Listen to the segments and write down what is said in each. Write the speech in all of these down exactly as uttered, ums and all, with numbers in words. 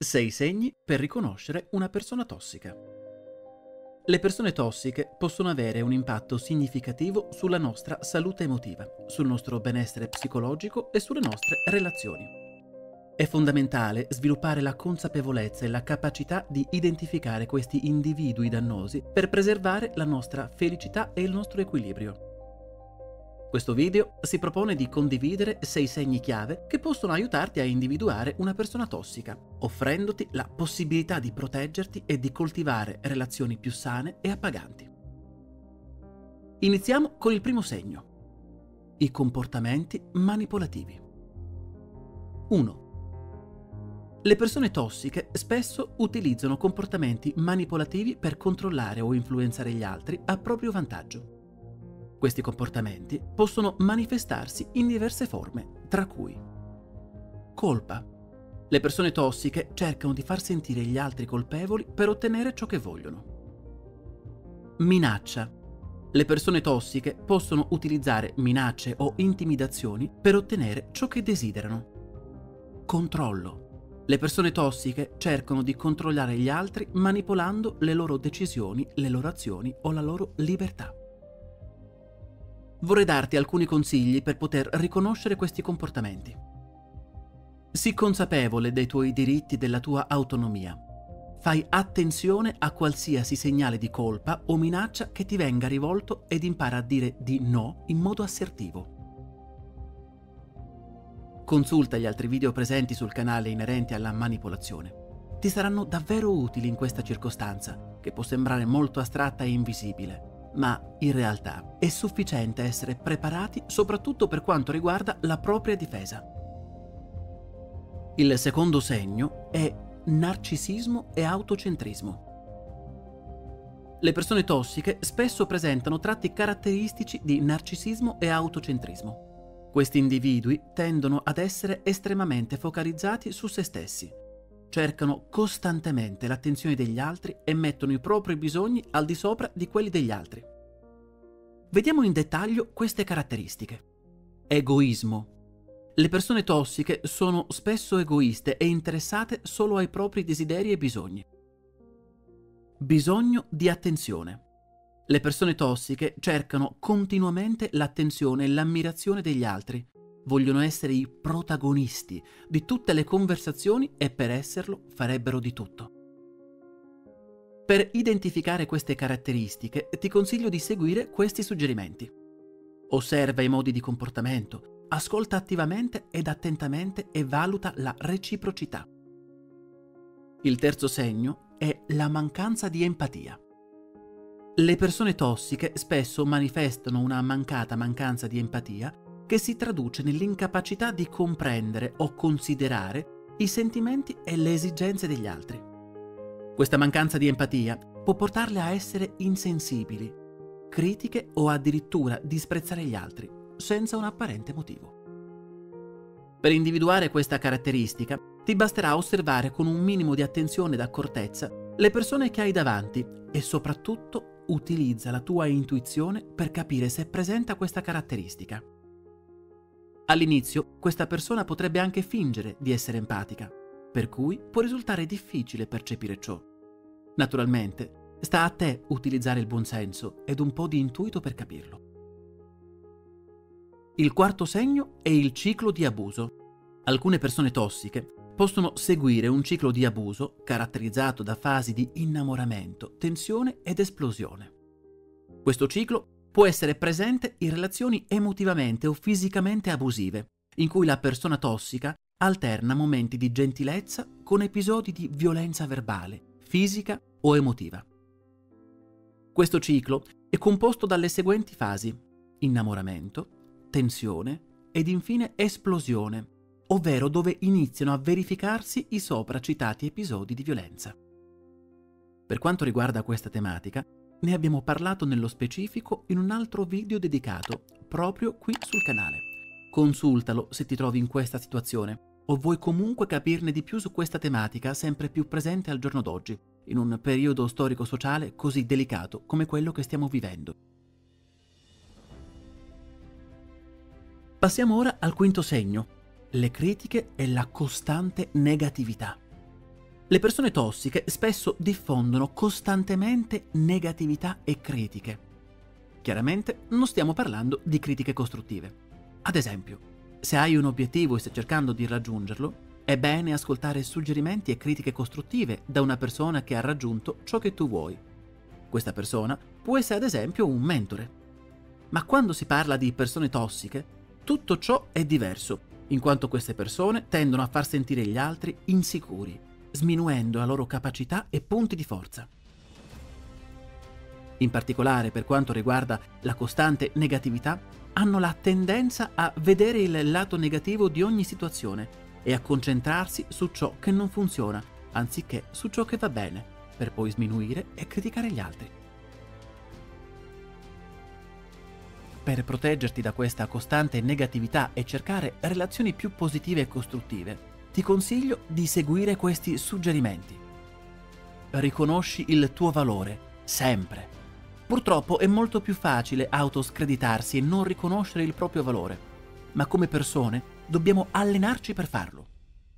sei segni per riconoscere una persona tossica. Le persone tossiche possono avere un impatto significativo sulla nostra salute emotiva, sul nostro benessere psicologico e sulle nostre relazioni. È fondamentale sviluppare la consapevolezza e la capacità di identificare questi individui dannosi per preservare la nostra felicità e il nostro equilibrio. Questo video si propone di condividere sei segni chiave che possono aiutarti a individuare una persona tossica, offrendoti la possibilità di proteggerti e di coltivare relazioni più sane e appaganti. Iniziamo con il primo segno: i comportamenti manipolativi. uno. Le persone tossiche spesso utilizzano comportamenti manipolativi per controllare o influenzare gli altri a proprio vantaggio. Questi comportamenti possono manifestarsi in diverse forme, tra cui colpa. Le persone tossiche cercano di far sentire gli altri colpevoli per ottenere ciò che vogliono. Minaccia. Le persone tossiche possono utilizzare minacce o intimidazioni per ottenere ciò che desiderano. Controllo. Le persone tossiche cercano di controllare gli altri manipolando le loro decisioni, le loro azioni o la loro libertà. Vorrei darti alcuni consigli per poter riconoscere questi comportamenti. Sii consapevole dei tuoi diritti e della tua autonomia. Fai attenzione a qualsiasi segnale di colpa o minaccia che ti venga rivolto ed impara a dire di no in modo assertivo. Consulta gli altri video presenti sul canale inerenti alla manipolazione. Ti saranno davvero utili in questa circostanza, che può sembrare molto astratta e invisibile. Ma in realtà è sufficiente essere preparati soprattutto per quanto riguarda la propria difesa. Il secondo segno è narcisismo e autocentrismo. Le persone tossiche spesso presentano tratti caratteristici di narcisismo e autocentrismo. Questi individui tendono ad essere estremamente focalizzati su se stessi. Cercano costantemente l'attenzione degli altri e mettono i propri bisogni al di sopra di quelli degli altri. Vediamo in dettaglio queste caratteristiche. Egoismo. Le persone tossiche sono spesso egoiste e interessate solo ai propri desideri e bisogni. Bisogno di attenzione. Le persone tossiche cercano continuamente l'attenzione e l'ammirazione degli altri. Vogliono essere i protagonisti di tutte le conversazioni e per esserlo farebbero di tutto. Per identificare queste caratteristiche ti consiglio di seguire questi suggerimenti. Osserva i modi di comportamento, ascolta attivamente ed attentamente e valuta la reciprocità. Il terzo segno è la mancanza di empatia. Le persone tossiche spesso manifestano una mancata mancanza di empatia che si traduce nell'incapacità di comprendere o considerare i sentimenti e le esigenze degli altri. Questa mancanza di empatia può portarle a essere insensibili, critiche o addirittura disprezzare gli altri, senza un apparente motivo. Per individuare questa caratteristica, ti basterà osservare con un minimo di attenzione ed accortezza le persone che hai davanti e soprattutto utilizza la tua intuizione per capire se presenta questa caratteristica. All'inizio, questa persona potrebbe anche fingere di essere empatica, per cui può risultare difficile percepire ciò. Naturalmente, sta a te utilizzare il buonsenso ed un po' di intuito per capirlo. Il quarto segno è il ciclo di abuso. Alcune persone tossiche possono seguire un ciclo di abuso caratterizzato da fasi di innamoramento, tensione ed esplosione. Questo ciclo può essere presente in relazioni emotivamente o fisicamente abusive, in cui la persona tossica alterna momenti di gentilezza con episodi di violenza verbale, fisica o emotiva. Questo ciclo è composto dalle seguenti fasi: innamoramento, tensione ed infine esplosione, ovvero dove iniziano a verificarsi i sopra citati episodi di violenza. Per quanto riguarda questa tematica, ne abbiamo parlato nello specifico in un altro video dedicato, proprio qui sul canale. Consultalo se ti trovi in questa situazione o vuoi comunque capirne di più su questa tematica sempre più presente al giorno d'oggi, in un periodo storico-sociale così delicato come quello che stiamo vivendo. Passiamo ora al quinto segno, le critiche e la costante negatività. Le persone tossiche spesso diffondono costantemente negatività e critiche. Chiaramente non stiamo parlando di critiche costruttive. Ad esempio, se hai un obiettivo e stai cercando di raggiungerlo, è bene ascoltare suggerimenti e critiche costruttive da una persona che ha raggiunto ciò che tu vuoi. Questa persona può essere ad esempio un mentore. Ma quando si parla di persone tossiche, tutto ciò è diverso, in quanto queste persone tendono a far sentire gli altri insicuri, sminuendo la loro capacità e punti di forza. In particolare, per quanto riguarda la costante negatività, hanno la tendenza a vedere il lato negativo di ogni situazione e a concentrarsi su ciò che non funziona, anziché su ciò che va bene, per poi sminuire e criticare gli altri. Per proteggerti da questa costante negatività e cercare relazioni più positive e costruttive, ti consiglio di seguire questi suggerimenti. Riconosci il tuo valore, sempre. Purtroppo è molto più facile autoscreditarsi e non riconoscere il proprio valore, ma come persone dobbiamo allenarci per farlo.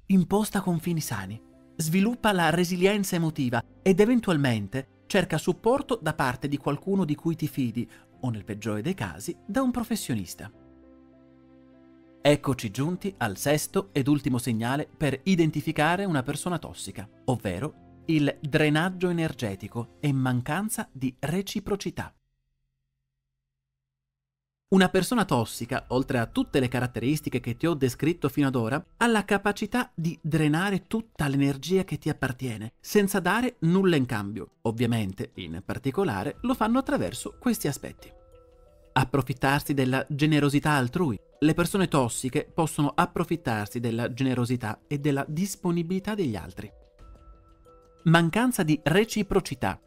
Imposta confini sani, sviluppa la resilienza emotiva ed eventualmente cerca supporto da parte di qualcuno di cui ti fidi o, nel peggiore dei casi, da un professionista. Eccoci giunti al sesto ed ultimo segnale per identificare una persona tossica, ovvero il drenaggio energetico e mancanza di reciprocità. Una persona tossica, oltre a tutte le caratteristiche che ti ho descritto fino ad ora, ha la capacità di drenare tutta l'energia che ti appartiene, senza dare nulla in cambio. Ovviamente, in particolare, lo fanno attraverso questi aspetti. Approfittarsi della generosità altrui. Le persone tossiche possono approfittarsi della generosità e della disponibilità degli altri. Mancanza di reciprocità.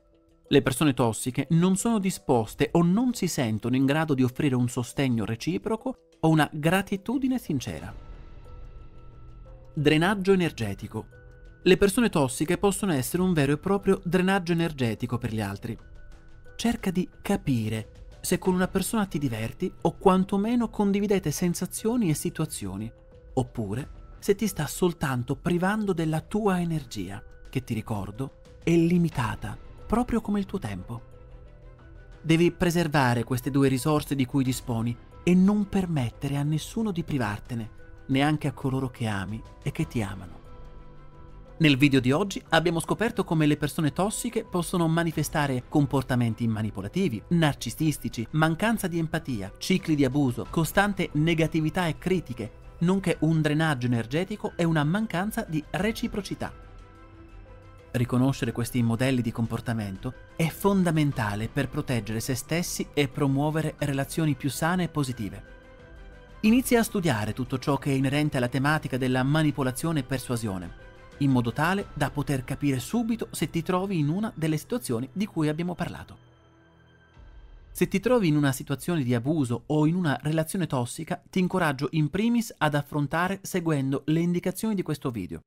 Le persone tossiche non sono disposte o non si sentono in grado di offrire un sostegno reciproco o una gratitudine sincera. Drenaggio energetico. Le persone tossiche possono essere un vero e proprio drenaggio energetico per gli altri. Cerca di capire se con una persona ti diverti o quantomeno condividete sensazioni e situazioni, oppure se ti sta soltanto privando della tua energia, che ti ricordo è limitata, proprio come il tuo tempo. Devi preservare queste due risorse di cui disponi e non permettere a nessuno di privartene, neanche a coloro che ami e che ti amano. Nel video di oggi abbiamo scoperto come le persone tossiche possono manifestare comportamenti manipolativi, narcisistici, mancanza di empatia, cicli di abuso, costante negatività e critiche, nonché un drenaggio energetico e una mancanza di reciprocità. Riconoscere questi modelli di comportamento è fondamentale per proteggere se stessi e promuovere relazioni più sane e positive. Inizia a studiare tutto ciò che è inerente alla tematica della manipolazione e persuasione, in modo tale da poter capire subito se ti trovi in una delle situazioni di cui abbiamo parlato. Se ti trovi in una situazione di abuso o in una relazione tossica, ti incoraggio in primis ad affrontare seguendo le indicazioni di questo video.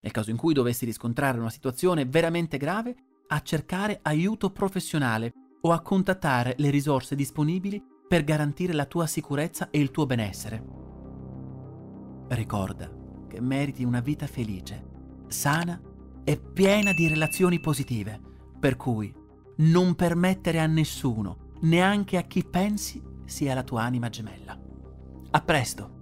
Nel caso in cui dovessi riscontrare una situazione veramente grave, a cercare aiuto professionale o a contattare le risorse disponibili per garantire la tua sicurezza e il tuo benessere. Ricorda che meriti una vita felice, sana e piena di relazioni positive, per cui non permettere a nessuno, neanche a chi pensi sia la tua anima gemella. A presto!